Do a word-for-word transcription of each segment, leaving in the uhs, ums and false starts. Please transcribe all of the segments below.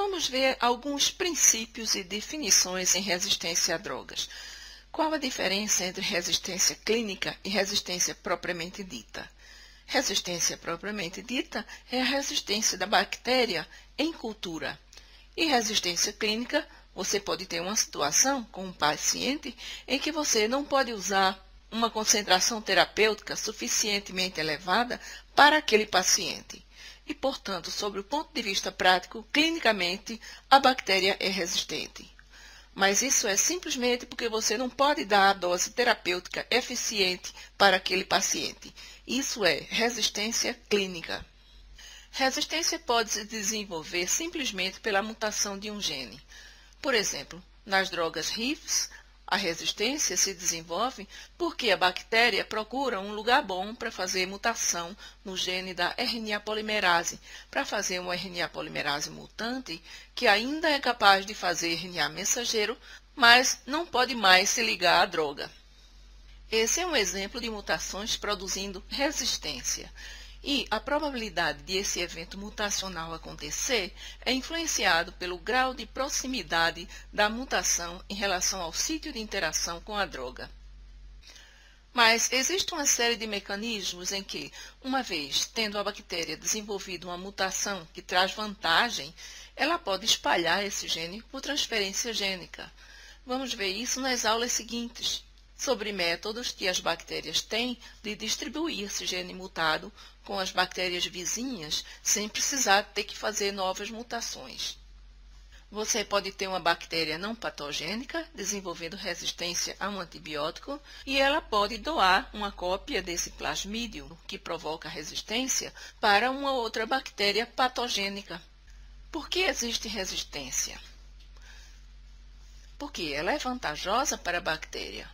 Vamos ver alguns princípios e definições em resistência a drogas. Qual a diferença entre resistência clínica e resistência propriamente dita? Resistência propriamente dita é a resistência da bactéria em cultura. E resistência clínica, você pode ter uma situação com um paciente em que você não pode usar uma concentração terapêutica suficientemente elevada para aquele paciente. E, portanto, sobre o ponto de vista prático, clinicamente, a bactéria é resistente. Mas isso é simplesmente porque você não pode dar a dose terapêutica eficiente para aquele paciente. Isso é resistência clínica. Resistência pode se desenvolver simplesmente pela mutação de um gene. Por exemplo, nas drogas R I Vs, a resistência se desenvolve porque a bactéria procura um lugar bom para fazer mutação no gene da R N A polimerase, para fazer uma R N A polimerase mutante que ainda é capaz de fazer R N A mensageiro, mas não pode mais se ligar à droga. Esse é um exemplo de mutações produzindo resistência. E a probabilidade de esse evento mutacional acontecer é influenciado pelo grau de proximidade da mutação em relação ao sítio de interação com a droga. Mas existe uma série de mecanismos em que, uma vez tendo a bactéria desenvolvido uma mutação que traz vantagem, ela pode espalhar esse gene por transferência gênica. Vamos ver isso nas aulas seguintes, sobre métodos que as bactérias têm de distribuir esse gene mutado com as bactérias vizinhas, sem precisar ter que fazer novas mutações. Você pode ter uma bactéria não patogênica, desenvolvendo resistência a um antibiótico, e ela pode doar uma cópia desse plasmídio, que provoca resistência, para uma outra bactéria patogênica. Por que existe resistência? Porque ela é vantajosa para a bactéria.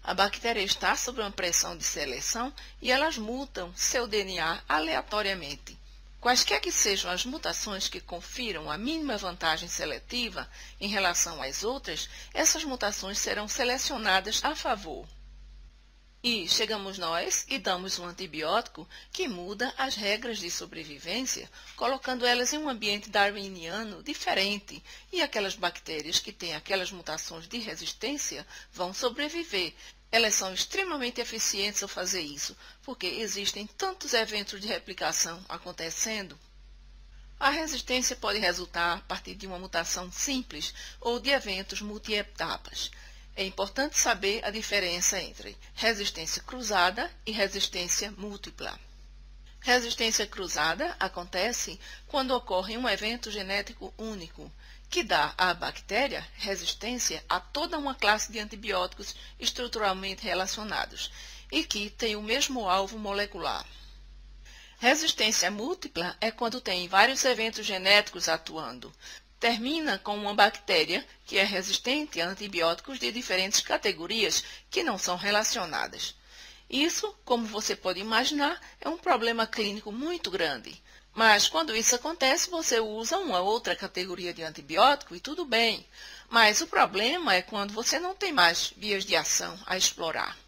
A bactéria está sob uma pressão de seleção e elas mutam seu D N A aleatoriamente. Quaisquer que sejam as mutações que confiram a mínima vantagem seletiva em relação às outras, essas mutações serão selecionadas a favor. E chegamos nós e damos um antibiótico que muda as regras de sobrevivência, colocando elas em um ambiente darwiniano diferente, e aquelas bactérias que têm aquelas mutações de resistência vão sobreviver. Elas são extremamente eficientes ao fazer isso, porque existem tantos eventos de replicação acontecendo. A resistência pode resultar a partir de uma mutação simples ou de eventos multietapas. É importante saber a diferença entre resistência cruzada e resistência múltipla. Resistência cruzada acontece quando ocorre um evento genético único, que dá à bactéria resistência a toda uma classe de antibióticos estruturalmente relacionados e que tem o mesmo alvo molecular. Resistência múltipla é quando tem vários eventos genéticos atuando. Termina com uma bactéria que é resistente a antibióticos de diferentes categorias que não são relacionadas. Isso, como você pode imaginar, é um problema clínico muito grande. Mas, quando isso acontece, você usa uma outra categoria de antibiótico e tudo bem. Mas o problema é quando você não tem mais vias de ação a explorar.